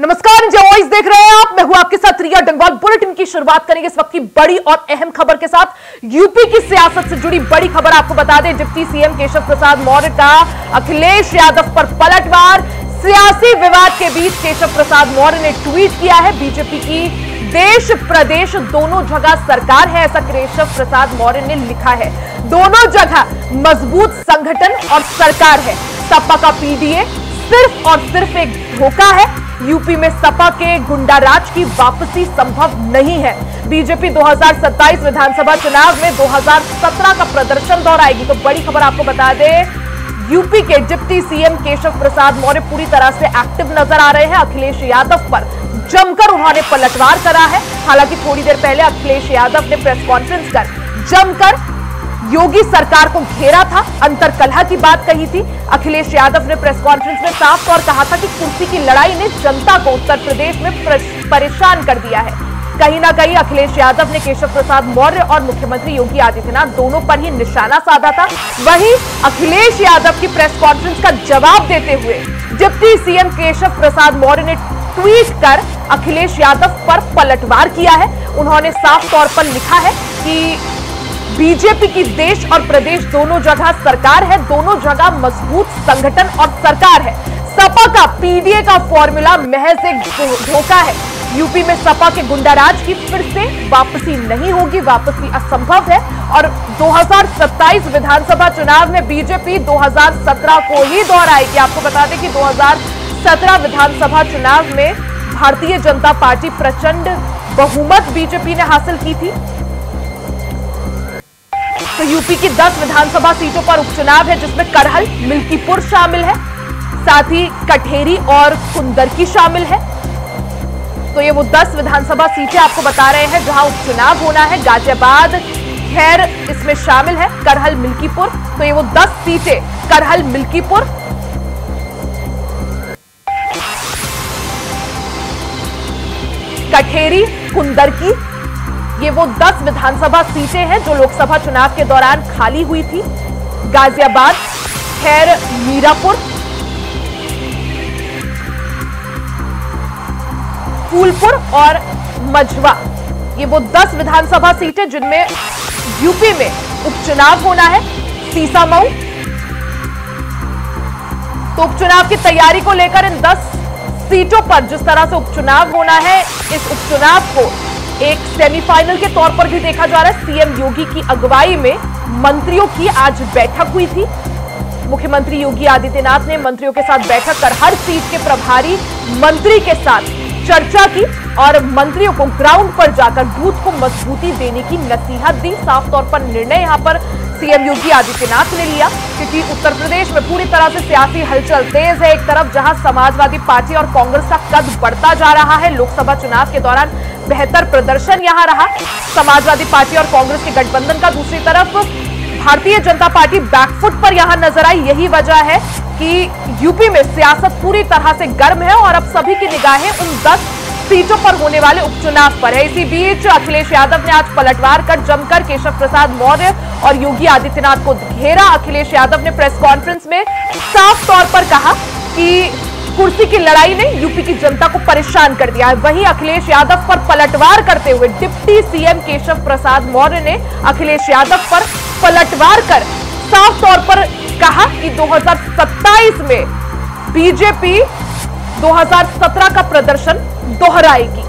नमस्कार, जो वॉइस देख रहे हैं आप, मैं हूं आपके साथ त्रिया डंगवाल। बुलेटिन की शुरुआत करेंगे इस वक्त की बड़ी और अहम खबर के साथ। यूपी की सियासत से जुड़ी बड़ी खबर आपको बता दें, डिप्टी सीएम केशव प्रसाद मौर्य का अखिलेश यादव पर पलटवार। सियासी विवाद के बीच केशव प्रसाद मौर्य ने ट्वीट किया है, बीजेपी की देश प्रदेश दोनों जगह सरकार है, ऐसा केशव प्रसाद मौर्य ने लिखा है। दोनों जगह मजबूत संगठन और सरकार है, सपा का पीडीए सिर्फ और सिर्फ एक धोखा है। यूपी में सपा के गुंडाराज की वापसी संभव नहीं है। बीजेपी 2027 विधानसभा चुनाव में 2017 का प्रदर्शन दोहराएगी। तो बड़ी खबर आपको बता दें, यूपी के डिप्टी सीएम केशव प्रसाद मौर्य पूरी तरह से एक्टिव नजर आ रहे हैं। अखिलेश यादव पर जमकर उन्होंने पलटवार करा है। हालांकि थोड़ी देर पहले अखिलेश यादव ने प्रेस कॉन्फ्रेंस कर जमकर योगी सरकार को घेरा था, अंतर कलह की बात कही थी। अखिलेश यादव ने प्रेस कॉन्फ्रेंस में साफ तौर कहा था कि कुर्सी की लड़ाई ने जनता को उत्तर प्रदेश में परेशान कर दिया है। कहीं ना कहीं अखिलेश यादव ने केशव प्रसाद मौर्य और मुख्यमंत्री योगी आदित्यनाथ दोनों पर ही निशाना साधा था। वहीं अखिलेश यादव की प्रेस कॉन्फ्रेंस का जवाब देते हुए डिप्टी सीएम केशव प्रसाद मौर्य ने ट्वीट कर अखिलेश यादव पर पलटवार किया है। उन्होंने साफ तौर पर लिखा है कि बीजेपी की देश और प्रदेश दोनों जगह सरकार है, दोनों जगह मजबूत संगठन और सरकार है। सपा का पीडीए का फॉर्मूला महज एक धोखा है। यूपी में सपा के गुंडाराज की फिर से वापसी नहीं होगी, वापसी असंभव है। और 2027 विधानसभा चुनाव में बीजेपी 2017 को ही दोहराएगी। आपको बता दें कि 2017 विधानसभा चुनाव में भारतीय जनता पार्टी प्रचंड बहुमत बीजेपी ने हासिल की थी। तो यूपी की 10 विधानसभा सीटों पर उपचुनाव है, जिसमें करहल मिल्कीपुर शामिल है, साथ ही कठेरी और कुंदरकी शामिल है। तो ये वो 10 विधानसभा सीटें आपको बता रहे हैं जहां उपचुनाव होना है। गाजियाबाद खैर इसमें शामिल है, करहल मिल्कीपुर। तो ये वो 10 सीटें करहल मिल्कीपुर, कठेरी, कुंदरकी, ये वो 10 विधानसभा सीटें हैं जो लोकसभा चुनाव के दौरान खाली हुई थी। गाजियाबाद, खैर, मीरापुर, फूलपुर और मझवा, ये वो 10 विधानसभा सीटें जिनमें यूपी में उपचुनाव होना है। सीसामऊ, तो उपचुनाव की तैयारी को लेकर इन 10 सीटों पर जिस तरह से उपचुनाव होना है, इस उपचुनाव को एक सेमीफाइनल के तौर पर भी देखा जा रहा है। सीएम योगी की अगुवाई में मंत्रियों की आज बैठक हुई थी। मुख्यमंत्री योगी आदित्यनाथ ने मंत्रियों के साथ बैठक कर हर सीट के प्रभारी मंत्री के साथ चर्चा की और मंत्रियों को ग्राउंड पर जाकर बूथ को मजबूती देने की नसीहत दी। साफ तौर पर निर्णय यहाँ पर सीएम योगी आदित्यनाथ ने लिया, क्योंकि उत्तर प्रदेश में पूरी तरह से सियासी हलचल तेज है। एक तरफ जहां समाजवादी पार्टी और कांग्रेस का कद बढ़ता जा रहा है, लोकसभा चुनाव के दौरान बेहतर प्रदर्शन यहां रहा समाजवादी पार्टी और कांग्रेस के गठबंधन का, दूसरी तरफ भारतीय जनता पार्टी बैकफुट पर यहां नजर आई। यही वजह है कि यूपी में सियासत पूरी तरह से गर्म है और अब सभी की निगाहें उन 10 सीटों पर होने वाले उपचुनाव पर है। इसी बीच अखिलेश यादव ने आज पलटवार कर जमकर केशव प्रसाद मौर्य और योगी आदित्यनाथ को घेरा। अखिलेश यादव ने प्रेस कॉन्फ्रेंस में साफ तौर पर कहा कि कुर्सी की लड़ाई ने यूपी की जनता को परेशान कर दिया है। वहीं अखिलेश यादव पर पलटवार करते हुए डिप्टी सीएम केशव प्रसाद मौर्य ने अखिलेश यादव पर पलटवार कर साफ तौर पर कहा कि 2027 में बीजेपी 2017 का प्रदर्शन दोहराएगी।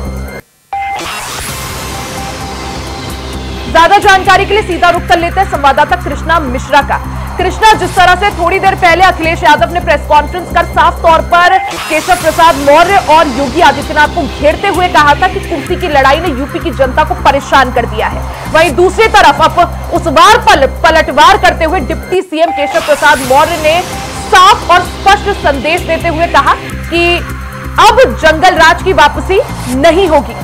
ज्यादा जानकारी के लिए सीधा रुख कर लेते हैं संवाददाता कृष्णा मिश्रा का। कृष्णा, जिस तरह से थोड़ी देर पहले अखिलेश यादव ने प्रेस कॉन्फ्रेंस कर साफ तौर पर केशव प्रसाद मौर्य और योगी आदित्यनाथ को घेरते हुए कहा था कि कुर्सी की लड़ाई ने यूपी की जनता को परेशान कर दिया है, वहीं दूसरी तरफ अब उस बार पलटवार करते हुए डिप्टी सीएम केशव प्रसाद मौर्य ने साफ और स्पष्ट संदेश देते हुए कहा कि अब जंगल राज की वापसी नहीं होगी।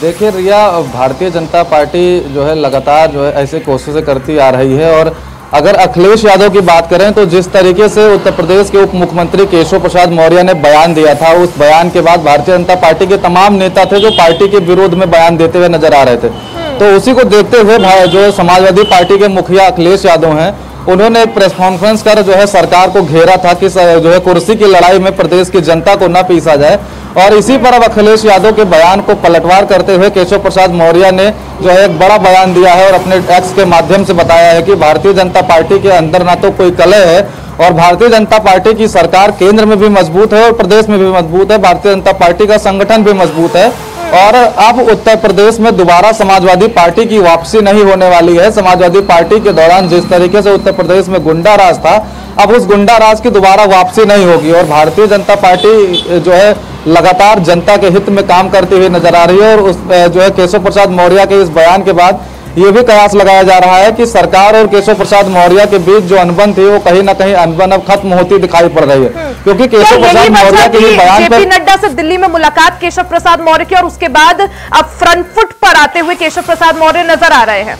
देखिए रिया, भारतीय जनता पार्टी जो है लगातार जो है ऐसे कोशिशें करती आ रही है। और अगर अखिलेश यादव की बात करें तो जिस तरीके से उत्तर प्रदेश के उप मुख्यमंत्री केशव प्रसाद मौर्य ने बयान दिया था, उस बयान के बाद भारतीय जनता पार्टी के तमाम नेता थे जो पार्टी के विरोध में बयान देते हुए नजर आ रहे थे। तो उसी को देखते हुए जो समाजवादी पार्टी के मुखिया अखिलेश यादव हैं, उन्होंने एक प्रेस कॉन्फ्रेंस कर जो है सरकार को घेरा था कि जो है कुर्सी की लड़ाई में प्रदेश की जनता को न पीसा जाए। और इसी पर अब अखिलेश यादव के बयान को पलटवार करते हुए केशव प्रसाद मौर्य ने जो है एक बड़ा बयान दिया है और अपने एक्स के माध्यम से बताया है कि भारतीय जनता पार्टी के अंदर ना तो कोई कलह है और भारतीय जनता पार्टी की सरकार केंद्र में भी मजबूत है और प्रदेश में भी मजबूत है, भारतीय जनता पार्टी का संगठन भी मजबूत है और अब उत्तर प्रदेश में दोबारा समाजवादी पार्टी की वापसी नहीं होने वाली है। समाजवादी पार्टी के दौरान जिस तरीके से उत्तर प्रदेश में गुंडा राज था, अब उस गुंडा राज की दोबारा वापसी नहीं होगी और भारतीय जनता पार्टी जो है लगातार जनता के हित में काम करती हुई नजर आ रही है। और उस जो है केशव प्रसाद मौर्य के इस बयान के बाद ये भी कयास लगाया जा रहा है कि सरकार और केशव प्रसाद मौर्य के बीच जो अनबन थी वो कहीं ना कहीं अनबन अब खत्म होती दिखाई पड़ रही है, क्योंकि केशव प्रसाद मौर्य के ही बयान पर नड्डा से दिल्ली में मुलाकात केशव प्रसाद मौर्य की और उसके बाद अब फ्रंट फुट पर आते हुए केशव प्रसाद मौर्य नजर आ रहे हैं।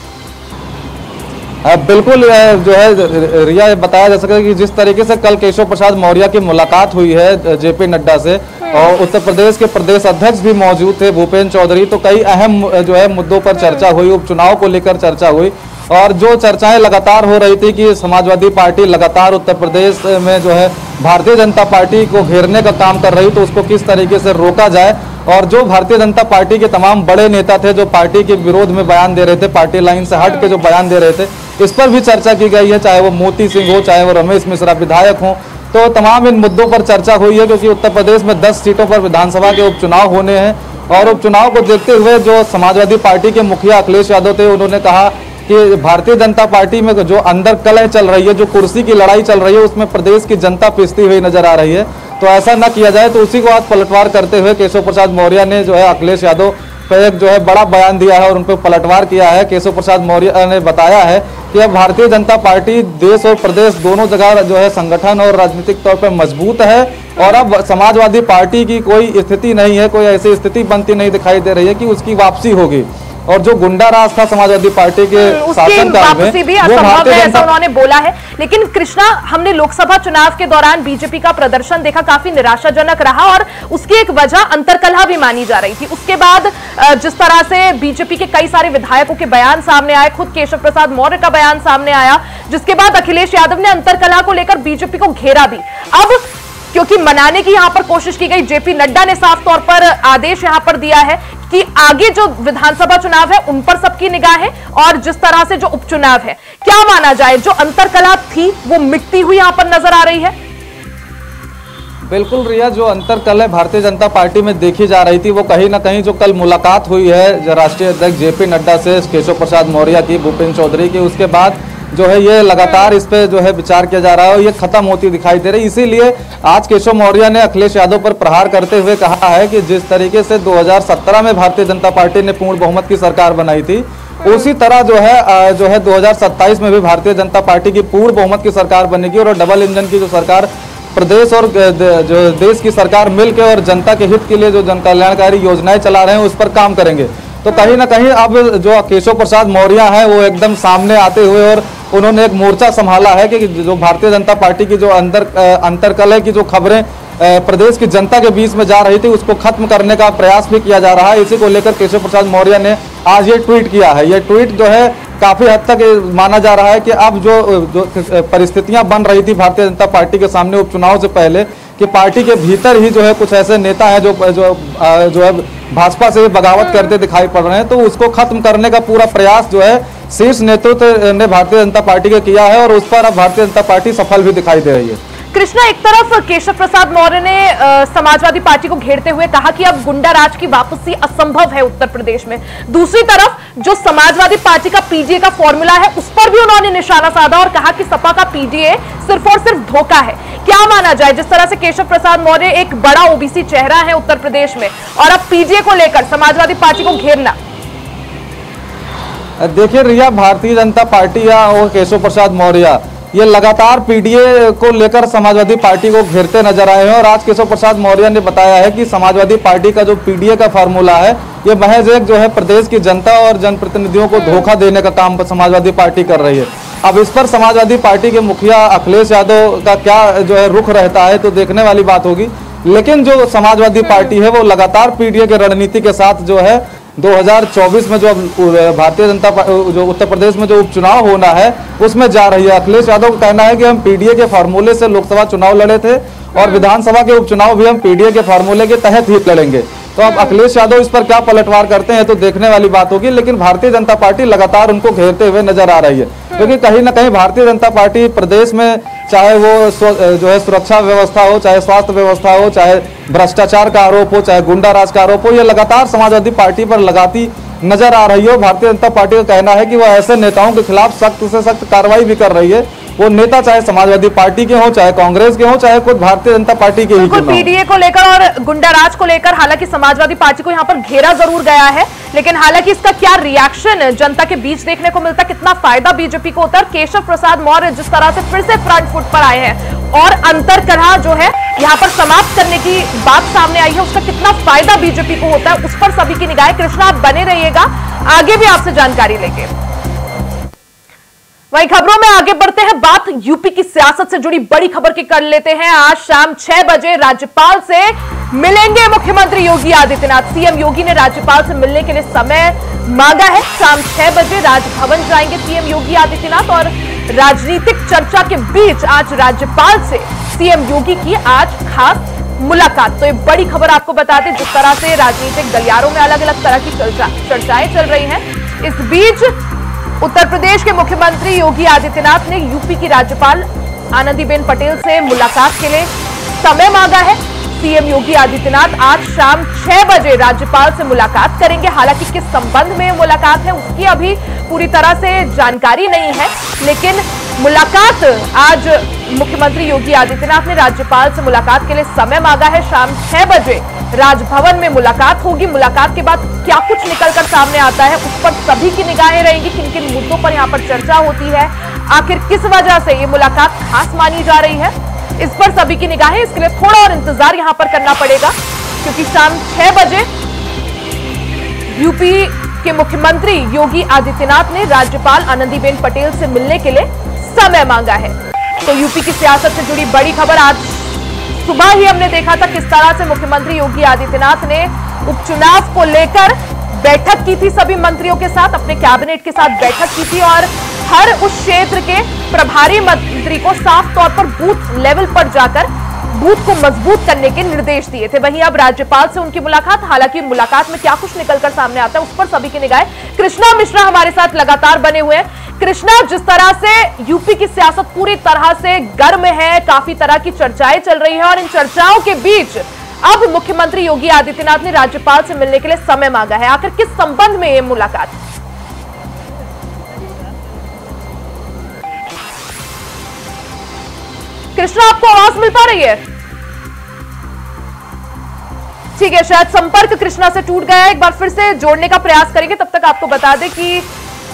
अब बिल्कुल जो है रिया बताया जा सके कि जिस तरीके से कल केशव प्रसाद मौर्य की मुलाकात हुई है जेपी नड्डा से और उत्तर प्रदेश के प्रदेश अध्यक्ष भी मौजूद थे भूपेंद्र चौधरी, तो कई अहम जो है मुद्दों पर चर्चा हुई, उपचुनाव को लेकर चर्चा हुई और जो चर्चाएं लगातार हो रही थी कि समाजवादी पार्टी लगातार उत्तर प्रदेश में जो है भारतीय जनता पार्टी को घेरने का काम कर रही, तो उसको किस तरीके से रोका जाए। और जो भारतीय जनता पार्टी के तमाम बड़े नेता थे जो पार्टी के विरोध में बयान दे रहे थे, पार्टी लाइन से हट के जो बयान दे रहे थे, इस पर भी चर्चा की गई है, चाहे वो मोती सिंह हो, चाहे वो रमेश मिश्रा विधायक हों, तो तमाम इन मुद्दों पर चर्चा हुई है। क्योंकि उत्तर प्रदेश में 10 सीटों पर विधानसभा के उपचुनाव होने हैं और उपचुनाव को देखते हुए जो समाजवादी पार्टी के मुखिया अखिलेश यादव थे उन्होंने कहा कि भारतीय जनता पार्टी में जो अंदर कलह चल रही है, जो कुर्सी की लड़ाई चल रही है, उसमें प्रदेश की जनता पिसती हुई नजर आ रही है, तो ऐसा न किया जाए। तो उसी को आज पलटवार करते हुए केशव प्रसाद मौर्य ने जो है अखिलेश यादव पर एक जो है बड़ा बयान दिया है और उन पर पलटवार किया है। केशव प्रसाद मौर्य ने बताया है कि अब भारतीय जनता पार्टी देश और प्रदेश दोनों जगह जो है संगठन और राजनीतिक तौर पर मजबूत है और अब समाजवादी पार्टी की कोई स्थिति नहीं है, कोई ऐसी स्थिति बनती नहीं दिखाई दे रही है कि उसकी वापसी होगी और जो गुंडा राज था समाजवादी पार्टी के शासन काल में वो भारतीय जनता उन्होंने बोला है। लेकिन कृष्णा, हमने लोकसभा चुनाव के दौरान बीजेपी का प्रदर्शन देखा, काफी निराशाजनक रहा और उसकी एक वजह अंतर्कलह भी मानी जा रही थी। उसके बाद जिस तरह से बीजेपी के कई सारे विधायकों के बयान सामने आए, खुद केशव प्रसाद मौर्य का बयान सामने आया, जिसके बाद अखिलेश यादव ने अंतर्कलह को लेकर बीजेपी को घेरा भी, अब क्योंकि मनाने की यहां पर कोशिश की गई। जेपी नड्डा ने साफ तौर पर आदेश यहां पर दिया है कि आगे जो विधानसभा चुनाव है उन पर सबकी निगाह है और जिस तरह से जो उपचुनाव है, क्या माना जाए, जो अंतर्कलह थी वो मिटती हुई यहां पर नजर आ रही है। बिल्कुल रिया, जो अंतर्कलह भारतीय जनता पार्टी में देखी जा रही थी वो कहीं ना कहीं जो कल मुलाकात हुई है राष्ट्रीय अध्यक्ष जेपी नड्डा से केशव प्रसाद मौर्य की, भूपेंद्र चौधरी की, उसके बाद जो है ये लगातार इस पे जो है विचार किया जा रहा है और ये खत्म होती दिखाई दे रही। इसीलिए आज केशव मौर्य ने अखिलेश यादव पर प्रहार करते हुए कहा है कि जिस तरीके से 2017 में भारतीय जनता पार्टी ने पूर्ण बहुमत की सरकार बनाई थी, उसी तरह जो है 2027 में भी भारतीय जनता पार्टी की पूर्ण बहुमत की सरकार बनेगी और डबल इंजन की जो सरकार प्रदेश और जो देश की सरकार मिलकर और जनता के हित के लिए जो जन कल्याणकारी योजनाएं चला रहे हैं उस पर काम करेंगे। तो कहीं ना कहीं अब जो केशव प्रसाद मौर्य है वो एकदम सामने आते हुए और उन्होंने एक मोर्चा संभाला है कि जो भारतीय जनता पार्टी की जो अंतर्कलह की जो खबरें प्रदेश की जनता के बीच में जा रही थी उसको खत्म करने का प्रयास भी किया जा रहा है। इसी को लेकर केशव प्रसाद मौर्य ने आज ये ट्वीट किया है। ये ट्वीट जो है काफी हद तक माना जा रहा है कि अब जो परिस्थितियां बन रही थी भारतीय जनता पार्टी के सामने उपचुनाव से पहले कि पार्टी के भीतर ही जो है कुछ ऐसे नेता हैं जो है भाजपा से बगावत करते दिखाई पड़ रहे हैं, तो उसको खत्म करने का पूरा प्रयास जो है शीर्ष नेतृत्व ने भारतीय जनता पार्टी का किया है और उस पर अब भारतीय जनता पार्टी सफल भी दिखाई दे रही है। कृष्णा, एक तरफ केशव प्रसाद मौर्य ने समाजवादी पार्टी को घेरते हुए कहा कि अब गुंडा राज की वापसी असंभव है उत्तर प्रदेश में, दूसरी तरफ जो समाजवादी पार्टी का पीडीए का फॉर्मूला है उस पर भी उन्होंने निशाना साधा और कहा कि सपा का पीडीए सिर्फ और सिर्फ धोखा है। क्या माना जाए, जिस तरह से केशव प्रसाद मौर्य एक बड़ा ओबीसी चेहरा है उत्तर प्रदेश में और अब पीडीए को लेकर समाजवादी पार्टी को घेरना? देखिए रिया, भारतीय जनता पार्टी और केशव प्रसाद मौर्य ये लगातार पीडीए को लेकर समाजवादी पार्टी को घेरते नजर आए हैं और आज केशव प्रसाद मौर्य ने बताया है कि समाजवादी पार्टी का जो पीडीए का फार्मूला है ये महज एक जो है प्रदेश की जनता और जनप्रतिनिधियों को धोखा देने का काम समाजवादी पार्टी कर रही है। अब इस पर समाजवादी पार्टी के मुखिया अखिलेश यादव का क्या जो है रुख रहता है तो देखने वाली बात होगी, लेकिन जो समाजवादी पार्टी है वो लगातार पीडीए की रणनीति के साथ जो है 2024 में जो भारतीय जनता जो उत्तर प्रदेश में जो उपचुनाव होना है उसमें जा रही है। अखिलेश यादव का कहना है कि हम पीडीए के फार्मूले से लोकसभा चुनाव लड़े थे और विधानसभा के उपचुनाव भी हम पीडीए के फार्मूले के तहत ही लड़ेंगे। तो अब अखिलेश यादव इस पर क्या पलटवार करते हैं तो देखने वाली बात होगी, लेकिन भारतीय जनता पार्टी लगातार उनको घेरते हुए नजर आ रही है, क्योंकि कहीं ना कहीं भारतीय जनता पार्टी प्रदेश में चाहे वो जो है सुरक्षा व्यवस्था हो, चाहे स्वास्थ्य व्यवस्था हो, चाहे भ्रष्टाचार का आरोप हो, चाहे गुंडाराज का आरोप हो, ये लगातार समाजवादी पार्टी पर लगाती नजर आ रही है। भारतीय जनता पार्टी का कहना है कि वह ऐसे नेताओं के खिलाफ सख्त से सख्त कार्रवाई भी कर रही है। वो नेता चाहे समाजवादी पार्टी के हो, चाहे कांग्रेस के हो, चाहे खुद भारतीय जनता पार्टी के ही क्यों ना हो। पीडीए को लेकर और गुंडाराज को लेकर हालांकि समाजवादी पार्टी को यहाँ पर घेरा जरूर गया है, लेकिन हालांकि इसका क्या रिएक्शन जनता के बीच देखने को मिलता, कितना फायदा बीजेपी को होता है। केशव प्रसाद मौर्य जिस तरह से फिर से फ्रंट फुट पर आए हैं और अंतरकलह जो है यहाँ पर समाप्त करने की बात सामने आई है, उसका कितना फायदा बीजेपी को होता है, उस पर सभी की निगाहें। कृष्णा, आप बने रहिएगा, आगे भी आपसे जानकारी लेंगे। वहीं खबरों में आगे बढ़ते हैं, बात यूपी की सियासत से जुड़ी बड़ी खबर की कर लेते हैं। आज शाम 6 बजे राज्यपाल से मिलेंगे मुख्यमंत्री योगी आदित्यनाथ। सीएम योगी ने राज्यपाल से मिलने के लिए समय मांगा है। शाम 6 बजे राजभवन जाएंगे सीएम योगी आदित्यनाथ और राजनीतिक चर्चा के बीच आज राज्यपाल से सीएम योगी की आज खास मुलाकात। तो ये बड़ी खबर आपको बताते हैं, जिस तरह से राजनीतिक गलियारों में अलग अलग तरह की चर्चाएं चल रही हैं। इस बीच उत्तर प्रदेश के मुख्यमंत्री योगी आदित्यनाथ ने यूपी की राज्यपाल आनंदीबेन पटेल से मुलाकात के लिए समय मांगा है। सीएम योगी आदित्यनाथ आज शाम 6 बजे राज्यपाल से मुलाकात करेंगे। हालांकि किस संबंध में मुलाकात है उसकी अभी पूरी तरह से जानकारी नहीं है, लेकिन मुलाकात आज मुख्यमंत्री योगी आदित्यनाथ ने राज्यपाल से मुलाकात के लिए समय मांगा है। शाम 6 बजे राजभवन में मुलाकात होगी। मुलाकात के बाद क्या कुछ निकलकर सामने आता है उस पर सभी की निगाहें रहेंगी। किन किन मुद्दों पर यहाँ पर चर्चा होती है, आखिर किस वजह से ये मुलाकात खास मानी जा रही है, इस पर सभी की निगाहें। इसके लिए थोड़ा और इंतजार यहाँ पर करना पड़ेगा, क्योंकि शाम 6 बजे यूपी के मुख्यमंत्री योगी आदित्यनाथ ने राज्यपाल आनंदीबेन पटेल से मिलने के लिए समय मांगा है। तो यूपी की सियासत से जुड़ी बड़ी खबर। आज सुबह ही हमने देखा था किस तरह से मुख्यमंत्री योगी आदित्यनाथ ने उपचुनाव को लेकर बैठक की थी, सभी मंत्रियों के साथ, अपने कैबिनेट के साथ बैठक की थी और हर उस क्षेत्र के प्रभारी मंत्री को साफ तौर पर बूथ लेवल पर जाकर बूथ को मजबूत करने के निर्देश दिए थे। वहीं अब राज्यपाल से उनकी मुलाकात, हालांकि मुलाकात में क्या कुछ निकलकर सामने आता है उस पर सभी की निगाहें। कृष्णा मिश्रा हमारे साथ लगातार बने हुए हैं। कृष्णा, जिस तरह से यूपी की सियासत पूरी तरह से गर्म है, काफी तरह की चर्चाएं चल रही है और इन चर्चाओं के बीच अब मुख्यमंत्री योगी आदित्यनाथ ने राज्यपाल से मिलने के लिए समय मांगा है, आखिर किस संबंध में ये मुलाकात? कृष्णा, आपको आवाज मिल पा रही है? ठीक है, शायद संपर्क कृष्णा से टूट गया है, एक बार फिर से जोड़ने का प्रयास करेंगे। तब तक आपको बता दें कि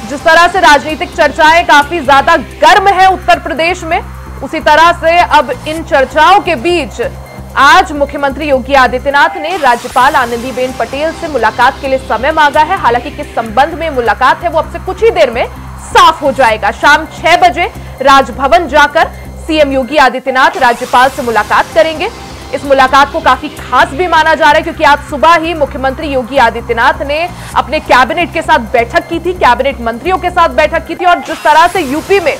जिस तरह से राजनीतिक चर्चाएं काफी ज्यादा गर्म है उत्तर प्रदेश में, उसी तरह से अब इन चर्चाओं के बीच आज मुख्यमंत्री योगी आदित्यनाथ ने राज्यपाल आनंदीबेन पटेल से मुलाकात के लिए समय मांगा है। हालांकि किस संबंध में मुलाकात है वो अब से कुछ ही देर में साफ हो जाएगा। शाम 6 बजे राजभवन जाकर सीएम योगी आदित्यनाथ राज्यपाल से मुलाकात करेंगे। इस मुलाकात को काफी खास भी माना जा रहा है, क्योंकि आज सुबह ही मुख्यमंत्री योगी आदित्यनाथ ने अपने कैबिनेट के साथ बैठक की थी, कैबिनेट मंत्रियों के साथ बैठक की थी और जिस तरह से यूपी में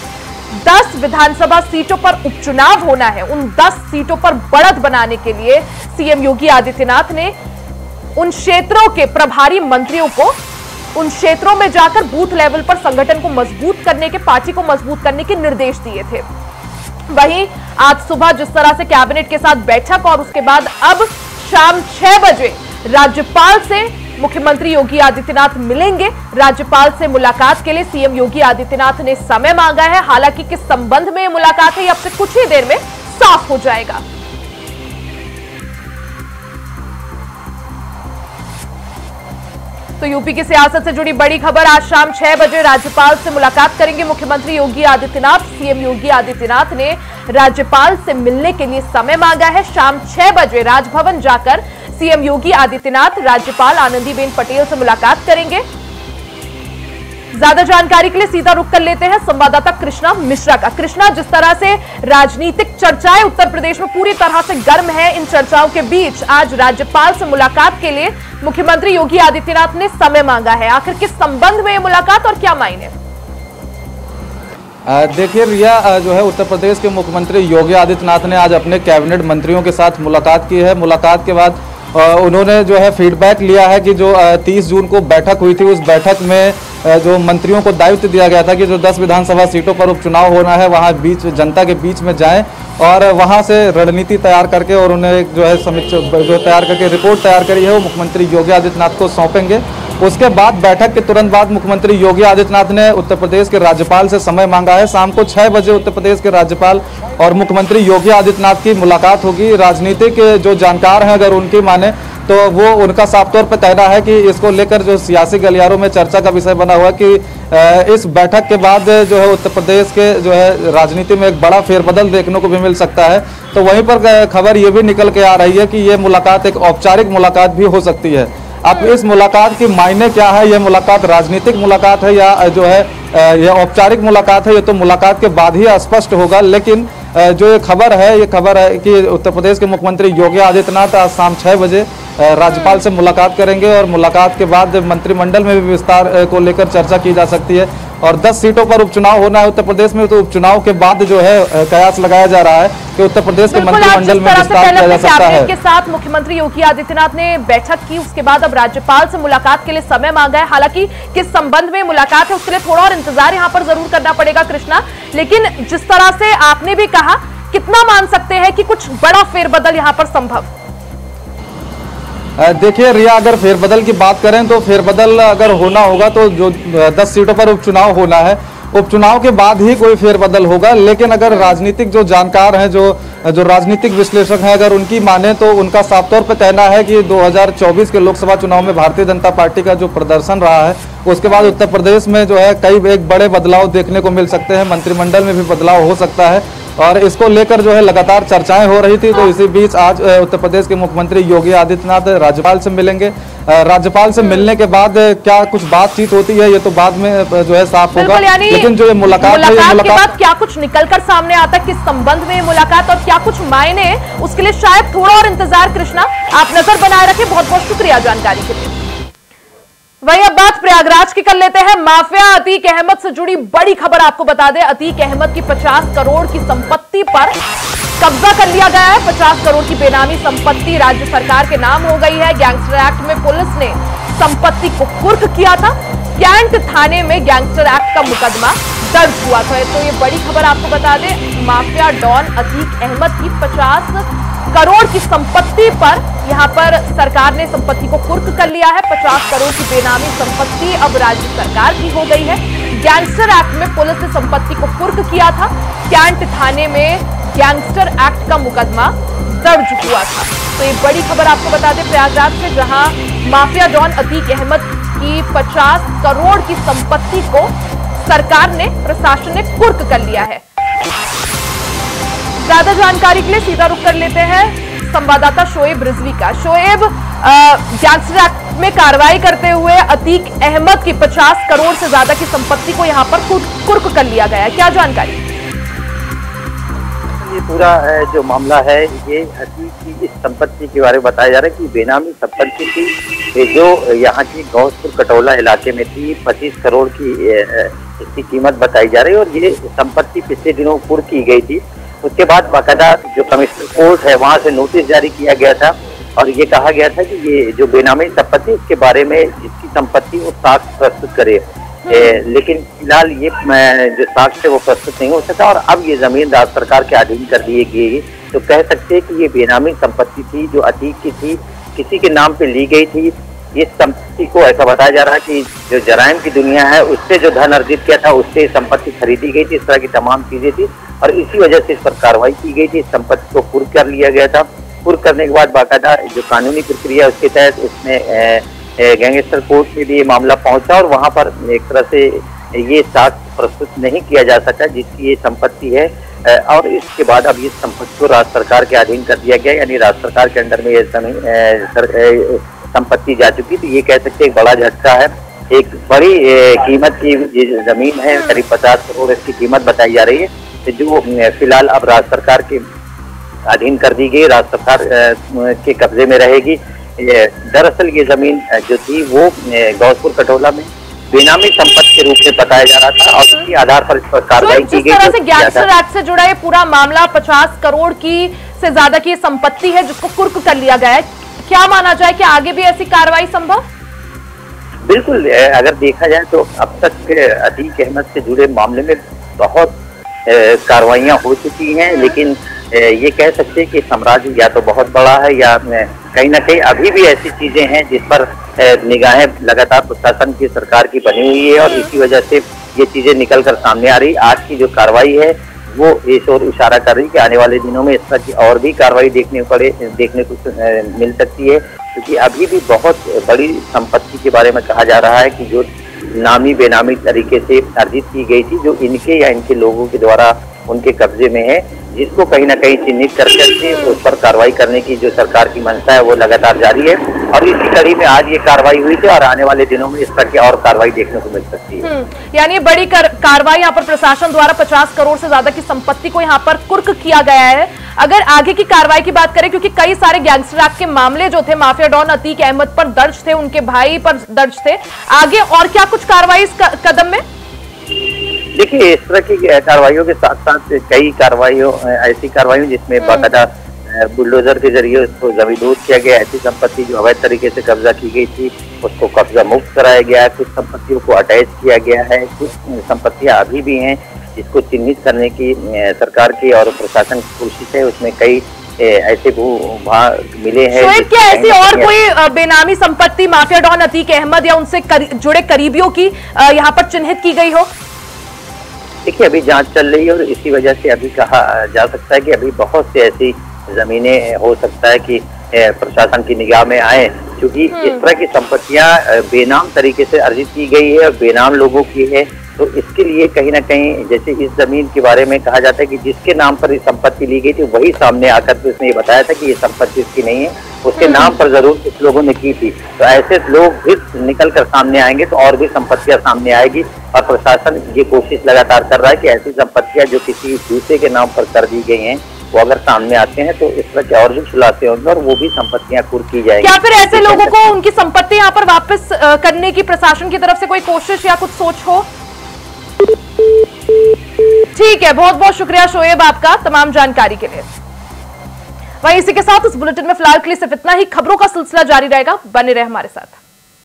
10 विधानसभा सीटों पर उपचुनाव होना है, उन 10 सीटों पर बढ़त बनाने के लिए सीएम योगी आदित्यनाथ ने उन क्षेत्रों के प्रभारी मंत्रियों को उन क्षेत्रों में जाकर बूथ लेवल पर संगठन को मजबूत करने के, पार्टी को मजबूत करने के निर्देश दिए थे। वहीं आज सुबह जिस तरह से कैबिनेट के साथ बैठक और उसके बाद अब शाम 6 बजे राज्यपाल से मुख्यमंत्री योगी आदित्यनाथ मिलेंगे। राज्यपाल से मुलाकात के लिए सीएम योगी आदित्यनाथ ने समय मांगा है। हालांकि किस संबंध में मुलाकात है ये अब से कुछ ही देर में साफ हो जाएगा। तो यूपी की सियासत से जुड़ी बड़ी खबर। आज शाम 6 बजे राज्यपाल से मुलाकात करेंगे मुख्यमंत्री योगी आदित्यनाथ। सीएम योगी आदित्यनाथ ने राज्यपाल से मिलने के लिए समय मांगा है। शाम 6 बजे राजभवन जाकर सीएम योगी आदित्यनाथ राज्यपाल आनंदीबेन पटेल से मुलाकात करेंगे। ज्यादा जानकारी के लिए सीधा रुख कर लेते हैं संवाददाता कृष्णा मिश्रा का। कृष्णा, जिस तरह से राजनीतिक चर्चाएं उत्तर प्रदेश में पूरी तरह से गर्म है, इन चर्चाओं के बीच आज राज्यपाल से मुलाकात के लिए मुख्यमंत्री योगी आदित्यनाथ ने समय मांगा है। आखिर किस संबंध में ये मुलाकात और क्या मायने? देखिए रिया, जो है उत्तर प्रदेश के मुख्यमंत्री योगी आदित्यनाथ ने आज अपने कैबिनेट मंत्रियों के साथ मुलाकात की है। मुलाकात के बाद उन्होंने जो है फीडबैक लिया है कि जो 30 जून को बैठक हुई थी, उस बैठक में जो मंत्रियों को दायित्व दिया गया था कि जो 10 विधानसभा सीटों पर उपचुनाव होना है वहाँ जनता के बीच में जाएं और वहाँ से रणनीति तैयार करके और उन्हें जो है समीक्षा जो तैयार करके रिपोर्ट तैयार करी है वो मुख्यमंत्री योगी आदित्यनाथ को सौंपेंगे। उसके बाद बैठक के तुरंत बाद मुख्यमंत्री योगी आदित्यनाथ ने उत्तर प्रदेश के राज्यपाल से समय मांगा है। शाम को 6 बजे उत्तर प्रदेश के राज्यपाल और मुख्यमंत्री योगी आदित्यनाथ की मुलाकात होगी। राजनीतिक जो जानकार हैं अगर उनकी माने तो वो उनका साफ तौर पर कहना है कि इसको लेकर जो सियासी गलियारों में चर्चा का विषय बना हुआ कि इस बैठक के बाद जो है उत्तर प्रदेश के जो है राजनीति में एक बड़ा फेरबदल देखने को भी मिल सकता है। तो वहीं पर खबर ये भी निकल के आ रही है कि ये मुलाकात एक औपचारिक मुलाकात भी हो सकती है। अब इस मुलाकात की मायने क्या है, यह मुलाकात राजनीतिक मुलाकात है या जो है यह औपचारिक मुलाकात है, ये तो मुलाकात के बाद ही स्पष्ट होगा। लेकिन जो ये खबर है कि उत्तर प्रदेश के मुख्यमंत्री योगी आदित्यनाथ आज शाम 6 बजे राज्यपाल से मुलाकात करेंगे और मुलाकात के बाद मंत्रिमंडल में भी विस्तार को लेकर चर्चा की जा सकती है। और 10 सीटों पर उपचुनाव होना है उत्तर प्रदेश में, तो उपचुनाव के बाद जो है कयास लगाया जा रहा है कि उत्तर प्रदेश के मंत्रिमंडल में विस्तार किया जा सकता है। के साथ मुख्यमंत्री योगी आदित्यनाथ ने बैठक की, उसके बाद अब राज्यपाल से मुलाकात के लिए समय मांगा है। हालांकि किस संबंध में मुलाकात है उसके लिए थोड़ा और इंतजार यहाँ पर जरूर करना पड़ेगा कृष्णा, लेकिन जिस तरह से आपने भी कहा, कितना मान सकते हैं कि कुछ बड़ा फेरबदल यहाँ पर संभव? देखिए रिया, अगर फेरबदल की बात करें तो फेरबदल अगर होना होगा तो जो 10 सीटों पर उपचुनाव होना है, उपचुनाव के बाद ही कोई फेरबदल होगा। लेकिन अगर राजनीतिक जो जानकार हैं, जो राजनीतिक विश्लेषक हैं अगर उनकी माने तो उनका साफ तौर पर कहना है कि 2024 के लोकसभा चुनाव में भारतीय जनता पार्टी का जो प्रदर्शन रहा है उसके बाद उत्तर प्रदेश में जो है कई एक बड़े बदलाव देखने को मिल सकते हैं, मंत्रिमंडल में भी बदलाव हो सकता है और इसको लेकर जो है लगातार चर्चाएं हो रही थी। तो इसी बीच आज उत्तर प्रदेश के मुख्यमंत्री योगी आदित्यनाथ राज्यपाल से मिलेंगे। राज्यपाल से मिलने के बाद क्या कुछ बातचीत होती है ये तो बाद में जो है साफ होगा, लेकिन जो ये मुलाकात के बाद क्या कुछ निकलकर सामने आता है, किस संबंध में मुलाकात और क्या कुछ मायने, उसके लिए शायद थोड़ा और इंतजार। कृष्णा, आप नजर बनाए रखें, बहुत बहुत शुक्रिया जानकारी के लिए। वही अब बात प्रयागराज की कर लेते हैं। माफिया अतीक अहमद से जुड़ी बड़ी खबर आपको बता दें, अतीक अहमद की 50 करोड़ की संपत्ति पर कब्जा कर लिया गया है। 50 करोड़ की बेनामी संपत्ति राज्य सरकार के नाम हो गई है। गैंगस्टर एक्ट में पुलिस ने संपत्ति को कुर्क किया था, कैंट थाने में गैंगस्टर एक्ट का मुकदमा दर्ज हुआ था। तो ये बड़ी खबर आपको बता दें, माफिया डॉन अतीक अहमद की 50 करोड़ की संपत्ति पर यहाँ पर सरकार ने संपत्ति को कुर्क कर लिया है। 50 करोड़ की बेनामी संपत्ति अब राज्य सरकार की हो गई है। गैंगस्टर एक्ट में पुलिस ने संपत्ति को कुर्क किया था, कैंट थाने में गैंगस्टर एक्ट का मुकदमा दर्ज हुआ था। तो ये बड़ी खबर आपको बता दें प्रयागराज से, जहाँ माफिया डॉन अतीक अहमद की 50 करोड़ की संपत्ति को सरकार ने, प्रशासन ने कुर्क कर लिया है। ज्यादा जानकारी के लिए सीधा रुख कर लेते हैं संवाददाता शोएब रिजवी का। शोएब, गैंगस्टर एक्ट में कार्रवाई करते हुए अतीक अहमद की 50 करोड़ से ज्यादा की संपत्ति को यहां पर कुर्क कर लिया गया है, क्या जानकारी? ये पूरा जो मामला है ये अतीक की इस संपत्ति के बारे में बताया जा रहा है कि बेनामी संपत्ति थी जो यहाँ की गौसपुर कटोला इलाके में थी। 25 करोड़ की इसकी कीमत बताई जा रही है और ये संपत्ति पिछले दिनों कुर्क की गई थी। उसके बाद बाकायदा जो कमिश्नर कोर्ट है वहाँ से नोटिस जारी किया गया था और ये कहा गया था कि ये जो बेनामी संपत्ति इसके बारे में इसकी संपत्ति वो साक्ष्य प्रस्तुत करे, लेकिन फिलहाल ये जो साक्ष्य है वो प्रस्तुत नहीं हो सका और अब ये जमीन राज्य सरकार के अधीन कर दी गई। तो कह सकते हैं कि ये बेनामी संपत्ति थी जो अतीक की थी, किसी के नाम पर ली गई थी। इस संपत्ति को ऐसा बताया जा रहा है कि जो जराइम की दुनिया है उससे जो धन अर्जित किया था उससे संपत्ति खरीदी गई थी, इस तरह की तमाम चीजें थी और इसी वजह से इस पर कार्रवाई की गई थी। संपत्ति को कुर्क कर लिया गया था। कुर्क करने के बाद बाकायदा जो कानूनी प्रक्रिया है उसके तहत उसमें गैंगस्टर कोर्ट में भी ये मामला पहुंचा और वहां पर एक तरह से ये साक्ष्य प्रस्तुत नहीं किया जा सका जिसकी ये संपत्ति है और इसके बाद अब इस संपत्ति को राज्य सरकार के अधीन कर दिया गया, यानी राज्य सरकार के अंडर में ये संपत्ति जा चुकी। तो ये कह सकते हैं एक बड़ा झटका है, एक बड़ी कीमत की ये जमीन है, करीब 50 करोड़ इसकी कीमत बताई जा रही है जो फिलहाल अब राज्य सरकार के अधीन कर दी गई, राज्य सरकार के कब्जे में रहेगी। दरअसल ये जमीन जो थी वो गौसपुर कटोला में बेनामी संपत्ति के रूप में बताया जा रहा था और उसके आधार पर इस पर कार्रवाई की गई। जिस तरह से गैंगस्टर एक्ट से जुड़ा ये पूरा मामला 50 करोड़ की से ज्यादा की संपत्ति है जिसको कुर्क कर लिया गया है, क्या माना जाए कि आगे भी ऐसी कार्रवाई संभव? बिल्कुल, अगर देखा जाए तो अब तक अतीक अहमद से जुड़े मामले में बहुत कार्रवाइयाँ हो चुकी हैं, लेकिन ये कह सकते हैं कि साम्राज्य या तो बहुत बड़ा है या कहीं ना कहीं अभी भी ऐसी चीजें हैं जिस पर निगाहें लगातार प्रशासन की सरकार की बनी हुई है और इसी वजह से ये चीजें निकल कर सामने आ रही। आज की जो कार्रवाई है वो इस ओर इशारा कर रही कि आने वाले दिनों में इस तरह की और भी कार्रवाई देखने को मिल सकती है, क्योंकि अभी भी बहुत बड़ी संपत्ति के बारे में कहा जा रहा है कि जो नामी बेनामी तरीके से अर्जित की गई थी, जो इनके या इनके लोगों के द्वारा उनके कब्जे में है, जिसको कहीं ना कहीं चिन्हित करके उस पर कार्रवाई करने की जो सरकार की मंशा है वो लगातार जारी है और इसी कड़ी में आज ये कार्रवाई हुई थी और आने वाले दिनों में इस तरह की और कार्रवाई देखने को मिल सकती है। यानी बड़ी कार्रवाई यहाँ पर प्रशासन द्वारा 50 करोड़ से ज्यादा की संपत्ति को यहाँ पर कुर्क किया गया है। अगर आगे की कार्रवाई की बात करें, क्योंकि कई सारे गैंगस्टर एक्ट के मामले जो थे माफिया डॉन अतीक अहमद पर दर्ज थे, उनके भाई पर दर्ज थे, आगे और क्या कुछ कार्रवाई इस कदम में? देखिए, इस तरह की कार्रवाइयों के साथ साथ कई कार्रवाइयों ऐसी कार्रवाई जिसमें बाकायदा बुलडोजर के जरिए उसको जमींदोज किया गया, ऐसी संपत्ति जो अवैध तरीके से कब्जा की गई थी उसको कब्जा मुक्त कराया गया है, कुछ संपत्तियों को अटैच किया गया है, कुछ संपत्तियां अभी भी हैं जिसको चिन्हित करने की सरकार की और प्रशासन की कोशिश है, उसमें कई ऐसे भूभाग मिले हैं। क्या ऐसी और कोई बेनामी संपत्ति माफिया डॉन अतीक अहमद या उनसे जुड़े करीबियों की यहाँ पर चिन्हित की गई हो? देखिए, अभी जांच चल रही है और इसी वजह से अभी कहा जा सकता है कि अभी बहुत से ऐसी जमीनें हो सकता है कि प्रशासन की निगाह में आए, क्योंकि इस तरह की संपत्तियां बेनाम तरीके से अर्जित की गई है और बेनाम लोगों की है, तो इसके लिए कहीं ना कहीं जैसे इस जमीन के बारे में कहा जाता है कि जिसके नाम पर ये संपत्ति ली गई थी वही सामने आकर तो उसने ये बताया था कि ये संपत्ति इसकी नहीं है, उसके नाम पर जरूर कुछ लोगों ने की थी, तो ऐसे लोग भी निकल कर सामने आएंगे तो और भी संपत्तियां सामने आएगी और प्रशासन ये कोशिश लगातार कर रहा है कि ऐसी संपत्तियां जो किसी दूसरे के नाम पर कर दी गई हैं वो अगर सामने आते हैं तो इस तरह के और भी खुलासे होंगे और वो भी संपत्तियां कुर्क की जाएगी। क्या फिर ऐसे लोगों को उनकी संपत्ति यहाँ पर वापस करने की प्रशासन की तरफ से कोई कोशिश या कुछ सोच हो? ठीक है, बहुत बहुत शुक्रिया शोएब आपका तमाम जानकारी के लिए। वहीं इसी के साथ इस बुलेटिन में फिलहाल के लिए सिर्फ इतना ही। खबरों का सिलसिला जारी रहेगा, बने रहे हमारे साथ।